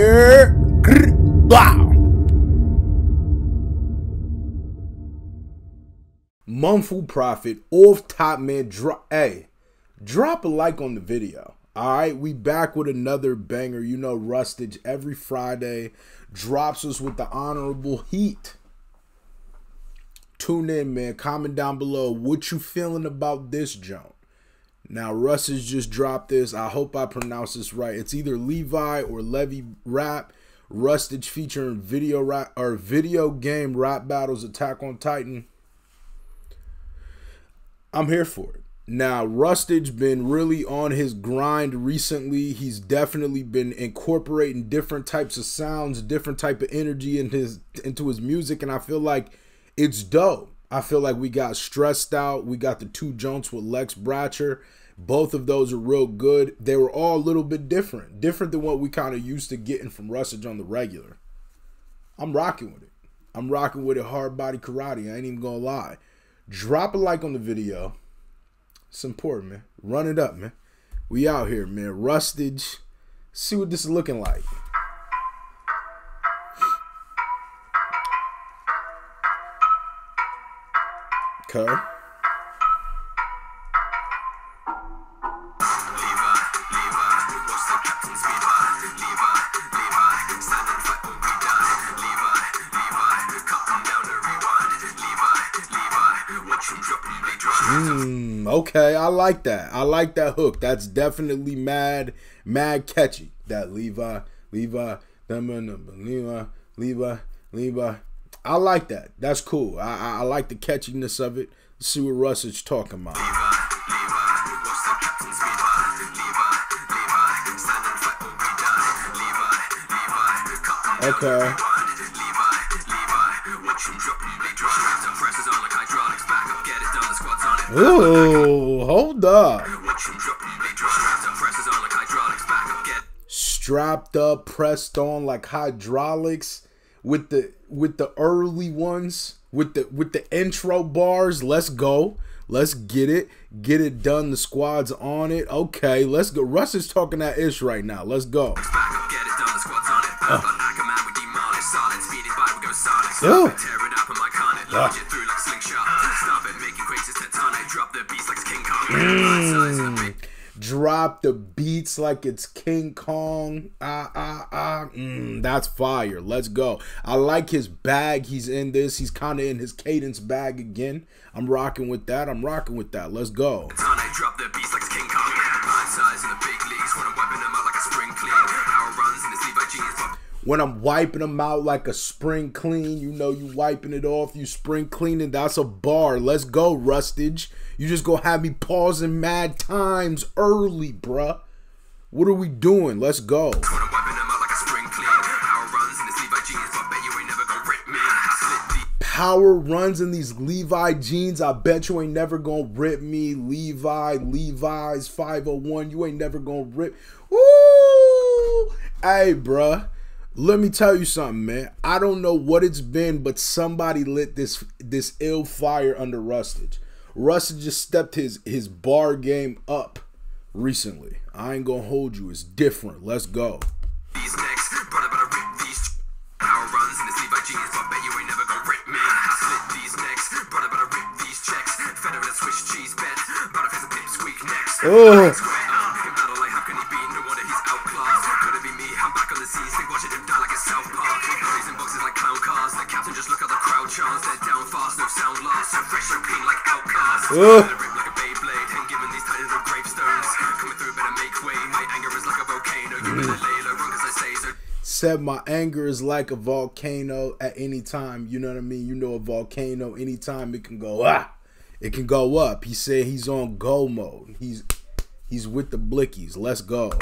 Yeah. Wow. Munfu Proffitt off top, man. Drop a like on the video. All right, we back with another banger. You know, Rustage every Friday drops us with the honorable heat. Tune in, man. Comment down below what you feeling about this jump. Now, Rustage just dropped this. I hope I pronounce this right. It's either Levi or Levi Rap. Rustage featuring video rap or video game rap battles, Attack on Titan. I'm here for it. Now, Rustage been really on his grind recently. He's definitely been incorporating different types of sounds, different type of energy into his music, and I feel like it's dope. I feel like we got Stressed Out. We got the two jumps with Lex Bratcher. Both of those are real good. They were all a little bit different. Different than what we kind of used to getting from Rustage on the regular. I'm rocking with it. I'm rocking with it hard body karate. I ain't even gonna lie. Drop a like on the video. It's important, man. Run it up, man. We out here, man. Rustage. See what this is looking like. Okay. Okay, I like that. I like that hook. That's definitely mad catchy. That Levi. I like that. That's cool. I like the catchiness of it. Let's see what Rustage talking about. Okay. Ooh, hold up. Strapped up, pressed on like hydraulics. With the early ones, with the intro bars. Let's go, let's get it done. The squad's on it. Okay, let's go. Russ is talking that ish right now. Let's go. Drop the beats like it's King Kong. That's fire. Let's go. I like his bag. He's in this. He's kind of in his cadence bag again. I'm rocking with that. I'm rocking with that. Let's go. When I'm wiping them out like a spring clean, you know, you wiping it off, you spring cleaning. That's a bar. Let's go, Rustage. You just gonna have me pausing mad times early, bruh. What are we doing? Let's go. Power runs in these Levi jeans. I bet you ain't never gonna rip me. Levi, Levi's 501. You ain't never gonna rip. Ooh, hey, bruh. Let me tell you something, man. I don't know what it's been, but somebody lit this ill fire under Rustage. Rustage just stepped his bar game up recently. I ain't gonna hold you. It's different. Let's go. These next, brother, better rip these. Power runs in this Levi jeans, but bet you ain't never gonna rip me. I slit these next, brother, better rip these checks. Fed up with a Swiss cheese bet, but if it's a pip squeak next. Said my anger is like a volcano at any time. You know what I mean? You know a volcano, anytime it can go ah, it can go up. He said he's on go mode. He's with the blickies. Let's go.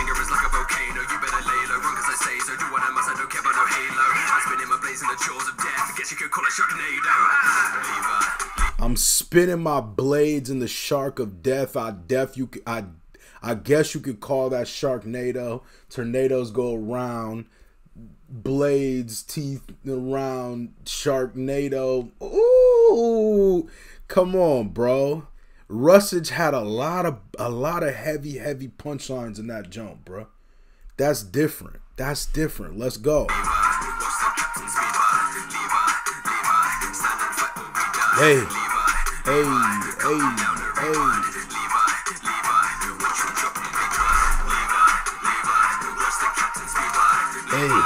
I'm spinning my blades in the shark of death. I guess you could call that Sharknado. Tornadoes go around, blades, teeth around, Sharknado. Ooh, come on, bro. Rustage had a lot of heavy punchlines in that jump, bro. That's different. That's different. Let's go. Hey, hey, hey, hey. Hey.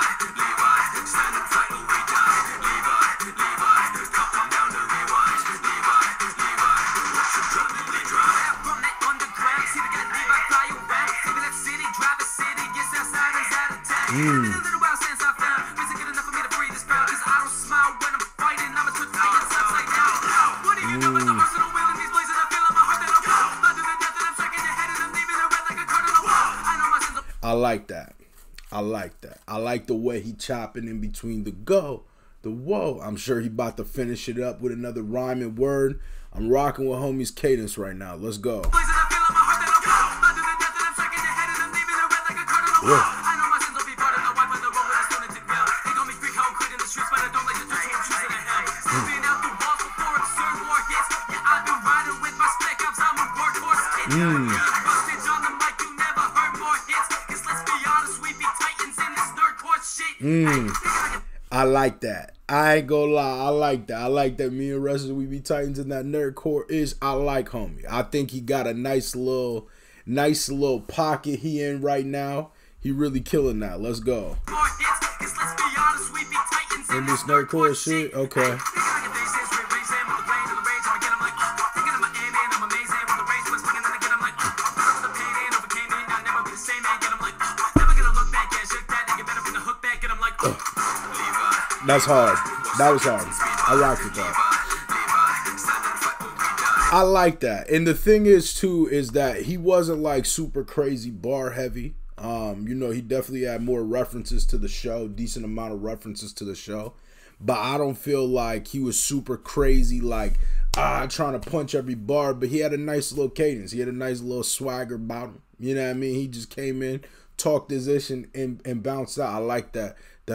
I like that. I like that. I like the way he chopping in between the go, the whoa. I'm sure he about to finish it up with another rhyming word. I'm rocking with homie's cadence right now. Let's go. Whoa. I like that. I ain't gonna lie. I like that. I like that. Me and Rustage, we be Titans in that nerdcore ish. I like homie. I think he got a nice little pocket he in right now. He really killing that. Let's go. In this nerdcore shit. Okay. That's hard. That was hard. I rocked with that. I like that. And the thing is, too, is that he wasn't like super crazy bar heavy. You know, he definitely had more references to the show, decent amount of references to the show. But I don't feel like he was super crazy, like trying to punch every bar. But he had a nice little cadence. He had a nice little swagger about him. You know what I mean? He just came in, talked his ish, and bounced out. I like that. I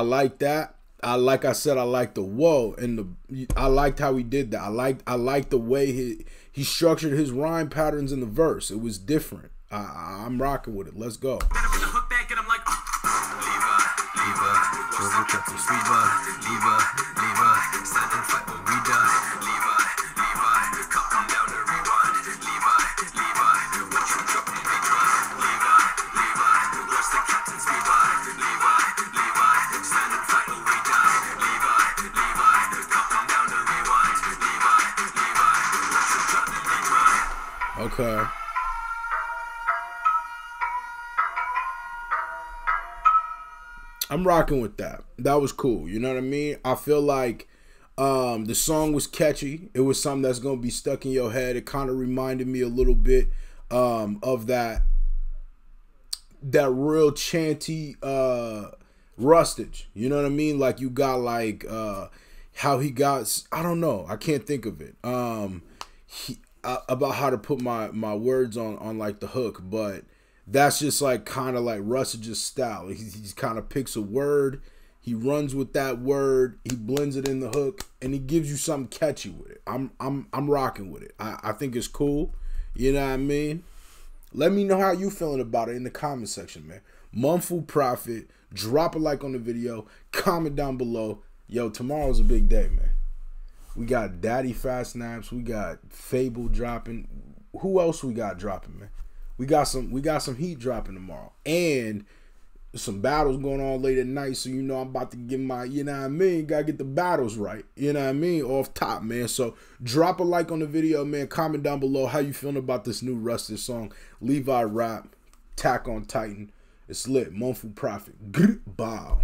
like that. Like I said, I like the whoa and the. I liked how he did that. I liked the way he structured his rhyme patterns in the verse. It was different. I'm rocking with it. Let's go. Okay. I'm rocking with that. That was cool. You know what I mean? I feel like the song was catchy. It was something that's going to be stuck in your head. It kind of reminded me a little bit of that real chanty Rustage. You know what I mean? Like you got like how he got, I don't know. I can't think of it. About how to put my words on like the hook, but that's just like kind of like Rustage's style. He kind of picks a word, he runs with that word, he blends it in the hook, and he gives you something catchy with it. I'm rocking with it. I think it's cool. You know what I mean? Let me know how you feeling about it in the comment section, man. Munfu Proffitt, drop a like on the video, comment down below. Yo, tomorrow's a big day, man. We got Daddy Fastnaps. We got Fable dropping. Who else we got dropping, man? We got some heat dropping tomorrow. And some battles going on late at night. So, you know, I'm about to get my, you know what I mean? Got to get the battles right. You know what I mean? Off top, man. So, drop a like on the video, man. Comment down below how you feeling about this new Rustage song. Levi Rap, Attack on Titan. It's lit. Munfu Proffitt. Bow.